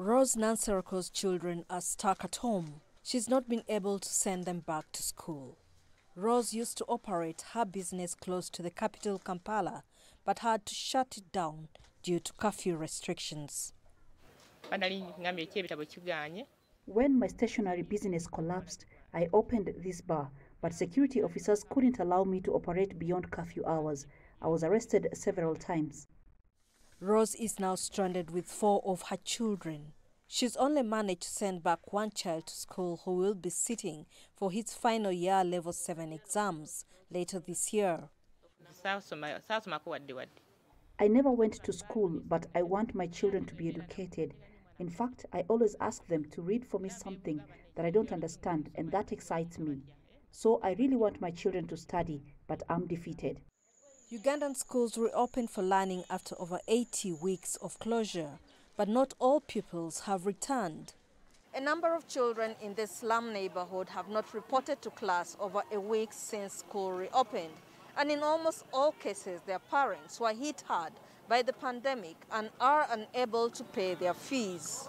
Rose Nanseroko's children are stuck at home. She's not been able to send them back to school. Rose used to operate her business close to the capital, Kampala, but had to shut it down due to curfew restrictions. When my stationery business collapsed, I opened this bar, but security officers couldn't allow me to operate beyond curfew hours. I was arrested several times. Rose is now stranded with 4 of her children. She's only managed to send back one child to school who will be sitting for his final year level 7 exams later this year. I never went to school, but I want my children to be educated. In fact, I always ask them to read for me something that I don't understand, and that excites me. So I really want my children to study, but I'm defeated. Ugandan schools reopened for learning after over 80 weeks of closure, but not all pupils have returned. A number of children in this slum neighborhood have not reported to class over a week since school reopened, and in almost all cases their parents were hit hard by the pandemic and are unable to pay their fees.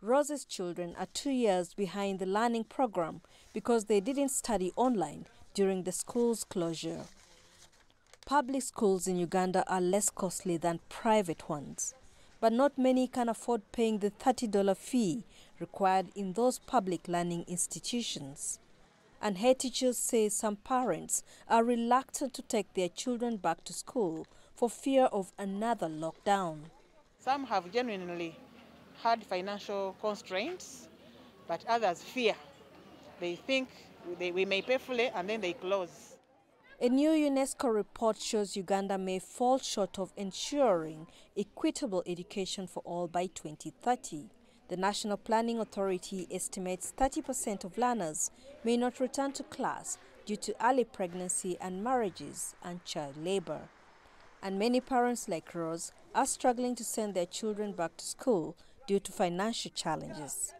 Rose's children are 2 years behind the learning program because they didn't study online during the school's closure. Public schools in Uganda are less costly than private ones, but not many can afford paying the $30 fee required in those public learning institutions. And head teachers say some parents are reluctant to take their children back to school for fear of another lockdown. Some have genuinely had financial constraints, but others fear. They think we may pay fully and then they close. A new UNESCO report shows Uganda may fall short of ensuring equitable education for all by 2030. The National Planning Authority estimates 30% of learners may not return to class due to early pregnancy and marriages and child labor. And many parents like Rose are struggling to send their children back to school due to financial challenges.